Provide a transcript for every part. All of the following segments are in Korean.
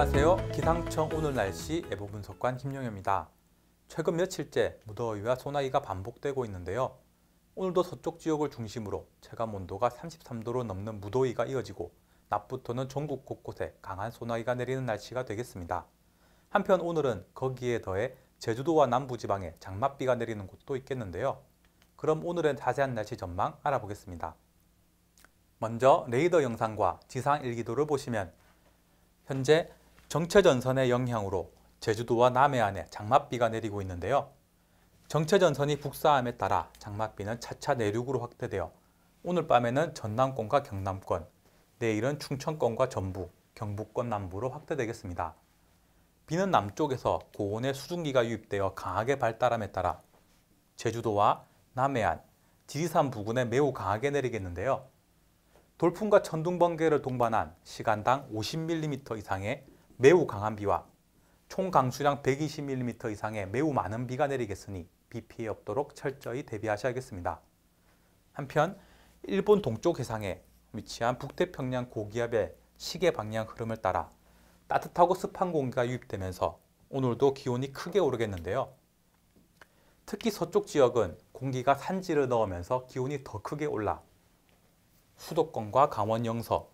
안녕하세요. 기상청 오늘 날씨 예보 분석관 김용현입니다. 최근 며칠째 무더위와 소나기가 반복되고 있는데요. 오늘도 서쪽 지역을 중심으로 체감 온도가 33도로 넘는 무더위가 이어지고 낮부터는 전국 곳곳에 강한 소나기가 내리는 날씨가 되겠습니다. 한편 오늘은 거기에 더해 제주도와 남부지방에 장맛비가 내리는 곳도 있겠는데요. 그럼 오늘의 자세한 날씨 전망 알아보겠습니다. 먼저 레이더 영상과 지상 일기도를 보시면 현재 정체전선의 영향으로 제주도와 남해안에 장맛비가 내리고 있는데요. 정체전선이 북사함에 따라 장맛비는 차차 내륙으로 확대되어 오늘 밤에는 전남권과 경남권, 내일은 충청권과 전북, 경북권 남부로 확대되겠습니다. 비는 남쪽에서 고온의 수증기가 유입되어 강하게 발달함에 따라 제주도와 남해안, 지리산 부근에 매우 강하게 내리겠는데요. 돌풍과 천둥번개를 동반한 시간당 50mm 이상의 매우 강한 비와 총 강수량 120mm 이상의 매우 많은 비가 내리겠으니 비 피해 없도록 철저히 대비하셔야겠습니다. 한편 일본 동쪽 해상에 위치한 북태평양 고기압의 시계 방향 흐름을 따라 따뜻하고 습한 공기가 유입되면서 오늘도 기온이 크게 오르겠는데요. 특히 서쪽 지역은 공기가 산지를 넣으면서 기온이 더 크게 올라 수도권과 강원영서,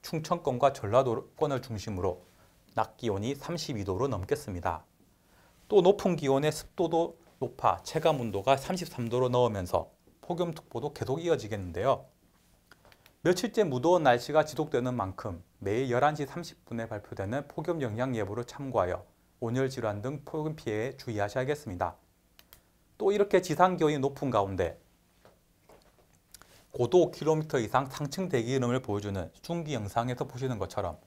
충청권과 전라도권을 중심으로 낮 기온이 32도로 넘겠습니다. 또 높은 기온의 습도도 높아 체감 온도가 33도로 넘으면서 폭염특보도 계속 이어지겠는데요. 며칠째 무더운 날씨가 지속되는 만큼 매일 11시 30분에 발표되는 폭염 영향 예보를 참고하여 온열 질환 등 폭염 피해에 주의하셔야겠습니다. 또 이렇게 지상 기온이 높은 가운데 고도 5km 이상 상층 대기흐름을 보여주는 수증기 영상에서 보시는 것처럼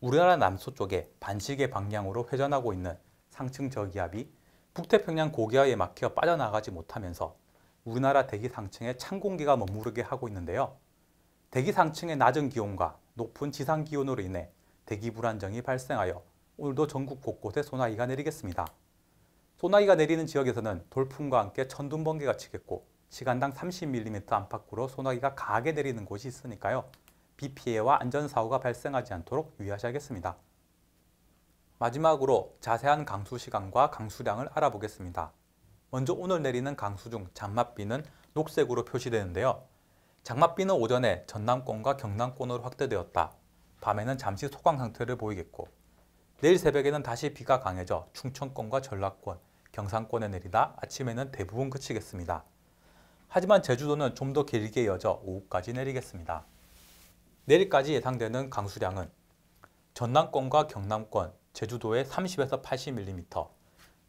우리나라 남서쪽에 반시계 방향으로 회전하고 있는 상층 저기압이 북태평양 고기압에 막혀 빠져나가지 못하면서 우리나라 대기 상층에 찬 공기가 머무르게 하고 있는데요. 대기 상층의 낮은 기온과 높은 지상 기온으로 인해 대기 불안정이 발생하여 오늘도 전국 곳곳에 소나기가 내리겠습니다. 소나기가 내리는 지역에서는 돌풍과 함께 천둥번개가 치겠고 시간당 30mm 안팎으로 소나기가 강하게 내리는 곳이 있으니까요. 비 피해와 안전사고가 발생하지 않도록 유의하셔야겠습니다. 마지막으로 자세한 강수 시간과 강수량을 알아보겠습니다. 먼저 오늘 내리는 강수 중 장맛비는 녹색으로 표시되는데요. 장맛비는 오전에 전남권과 경남권으로 확대되었다. 밤에는 잠시 소강 상태를 보이겠고 내일 새벽에는 다시 비가 강해져 충청권과 전라권, 경상권에 내리다 아침에는 대부분 그치겠습니다. 하지만 제주도는 좀 더 길게 이어져 오후까지 내리겠습니다. 내일까지 예상되는 강수량은 전남권과 경남권, 제주도에 30에서 80mm,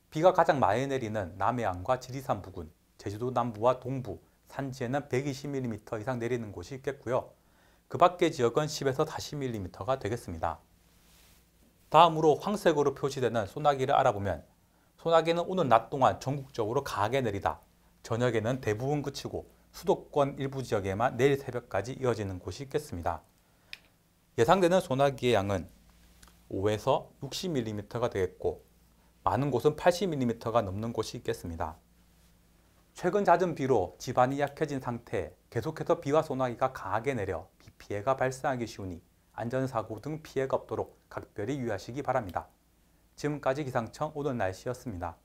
비가 가장 많이 내리는 남해안과 지리산 부근, 제주도 남부와 동부, 산지에는 120mm 이상 내리는 곳이 있겠고요. 그 밖의 지역은 10에서 40mm가 되겠습니다. 다음으로 황색으로 표시되는 소나기를 알아보면 소나기는 오늘 낮 동안 전국적으로 강하게 내리다. 저녁에는 대부분 그치고 수도권 일부 지역에만 내일 새벽까지 이어지는 곳이 있겠습니다. 예상되는 소나기의 양은 5에서 60mm가 되겠고 많은 곳은 80mm가 넘는 곳이 있겠습니다. 최근 잦은 비로 지반이 약해진 상태에 계속해서 비와 소나기가 강하게 내려 비 피해가 발생하기 쉬우니 안전사고 등 피해가 없도록 각별히 유의하시기 바랍니다. 지금까지 기상청 오늘날씨였습니다.